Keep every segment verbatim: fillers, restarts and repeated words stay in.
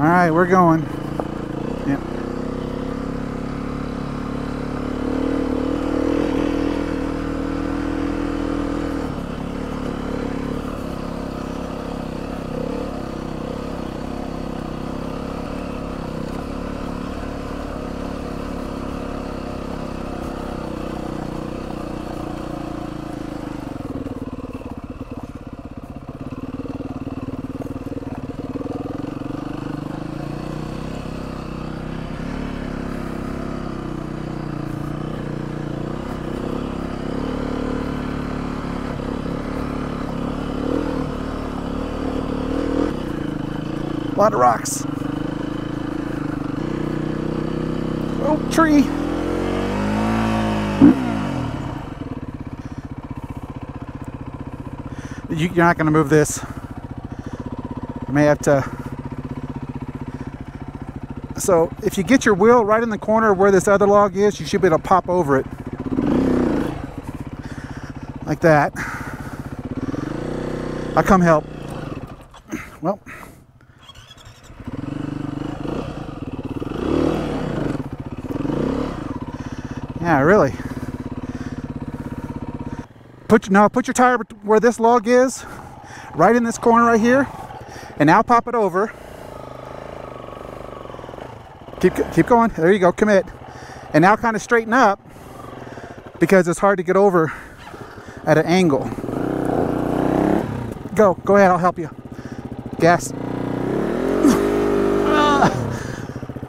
All right, we're going. Yep. A lot of rocks. Little tree. You, you're not going to move this. You may have to. So if you get your wheel right in the corner where this other log is, you should be able to pop over it. Like that. I'll come help. Well. Yeah, really. Put no, put your tire where this log is, right in this corner right here, and now pop it over. Keep keep going. There you go. Commit, and now kind of straighten up because it's hard to get over at an angle. Go, go ahead. I'll help you. Gas.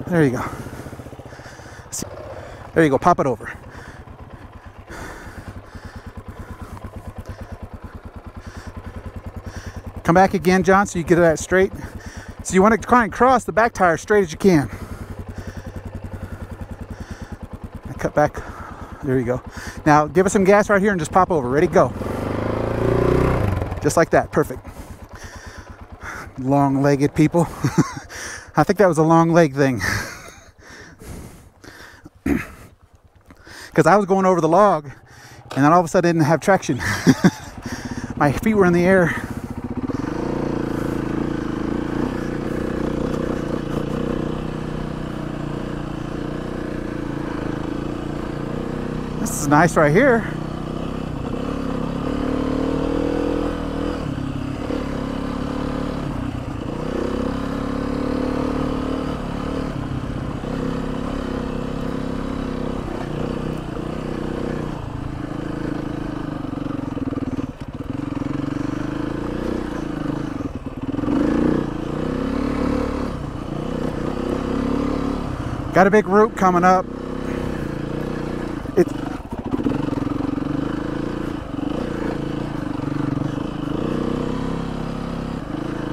There you go. There you go, pop it over. Come back again, John, so you get that straight. So you want to try and cross the back tire straight as you can. I cut back, there you go. Now give us some gas right here and just pop over, ready, go. Just like that, perfect. Long-legged people. I think that was a long leg thing. Because I was going over the log, and then all of a sudden I didn't have traction. My feet were in the air. This is nice right here. Got a big root coming up. It's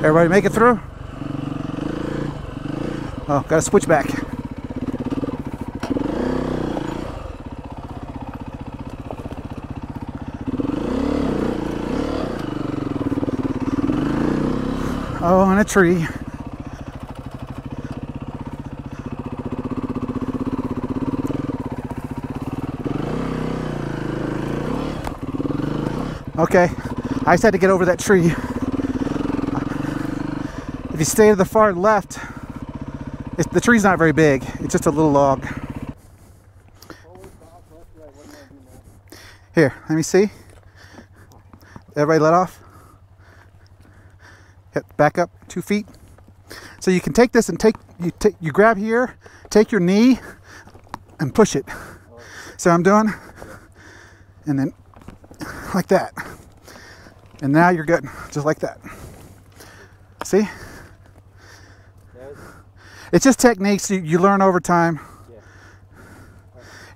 everybody make it through? Oh, got a switchback. Oh, and a tree. Okay, I just had to get over that tree. If you stay to the far left, it's, the tree's not very big. It's just a little log. Here, let me see. Everybody let off. Yep, back up two feet. So you can take this and take you take you grab here, take your knee, and push it. So I'm doing, and then like that. And now you're good, just like that. See? It's just techniques you, you learn over time.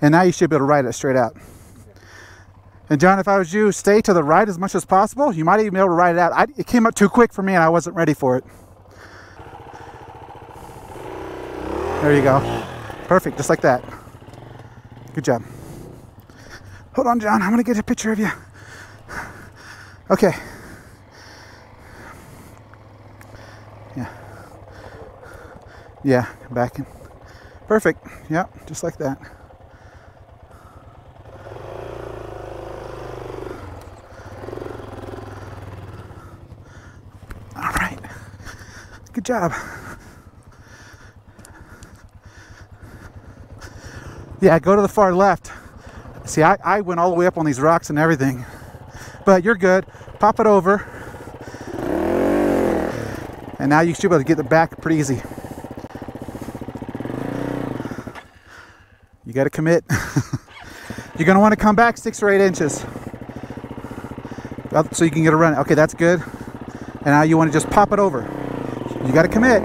And now you should be able to ride it straight out. And John, if I was you, stay to the right as much as possible. You might even be able to ride it out. I, it came up too quick for me and I wasn't ready for it. There you go. Perfect, just like that. Good job. Hold on, John, I'm gonna get a picture of you. Okay. Yeah. Yeah, back in. Perfect. Yeah, just like that. All right. Good job. Yeah, go to the far left. See, I, I went all the way up on these rocks and everything. But you're good. Pop it over. And now you should be able to get the back pretty easy. You got to commit. You're going to want to come back six or eight inches. So you can get a run. Okay, that's good. And now you want to just pop it over. You got to commit.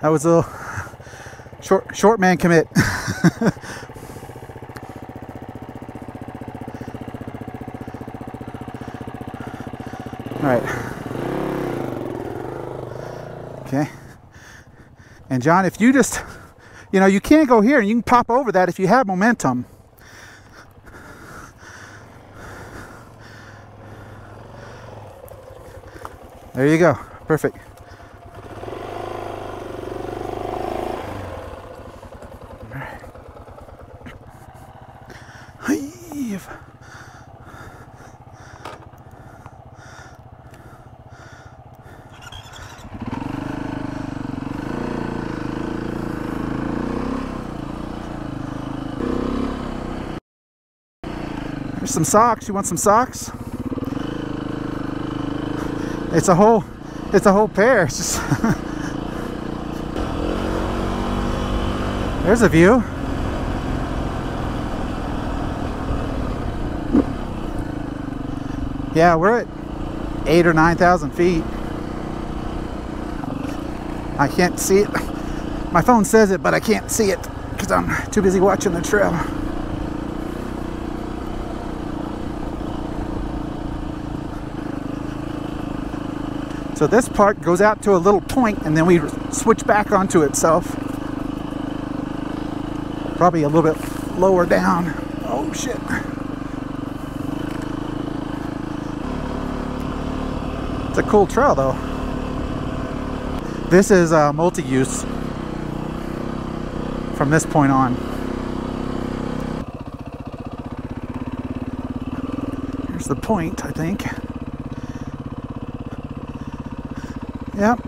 That was a little short, short man commit. All right. Okay. And John, if you just, you know, you can't go here and you can pop over that if you have momentum. There you go. Perfect. All right. Heave. There's some socks. You want some socks? It's a whole, it's a whole pair. It's just there's a view. Yeah, we're at eight or nine thousand feet. I can't see it. My phone says it, but I can't see it because I'm too busy watching the trail. So this part goes out to a little point and then we switch back onto itself. Probably a little bit lower down. Oh shit. It's a cool trail though. This is uh, multi-use from this point on. Here's the point, I think. Yep.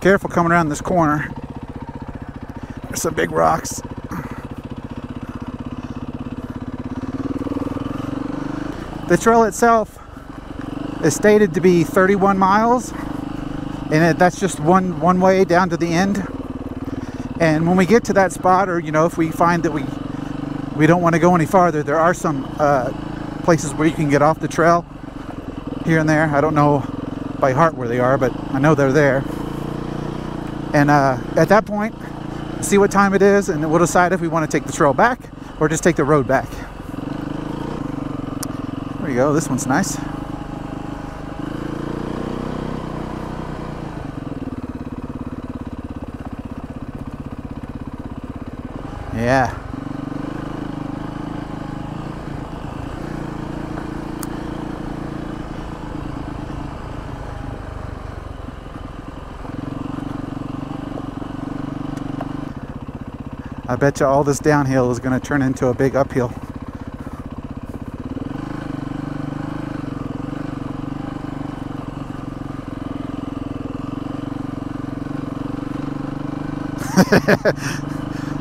Careful coming around this corner. There's some big rocks. The trail itself is stated to be thirty-one miles, and it, that's just one one way down to the end. And when we get to that spot, or you know, if we find that we we don't want to go any farther, there are some uh, places where you can get off the trail. Here and there. I don't know by heart where they are, but I know they're there. And uh, at that point, see what time it is, and we'll decide if we want to take the trail back or just take the road back. There you go. This one's nice. Yeah. I bet you all this downhill is going to turn into a big uphill.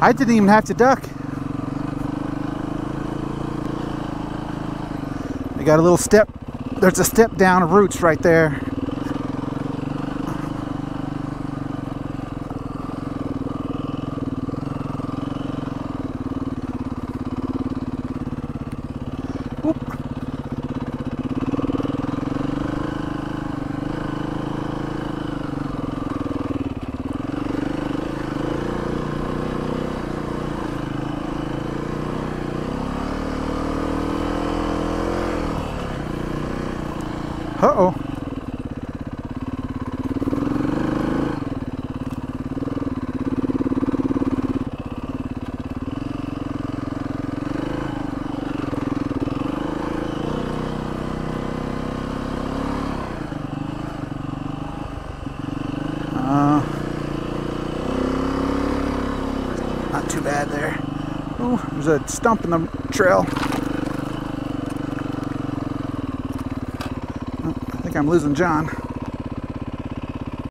I didn't even have to duck. You got a little step. There's a step down of roots right there. Uh-oh. Uh, not too bad there. Oh, there's a stump in the trail. I'm losing John.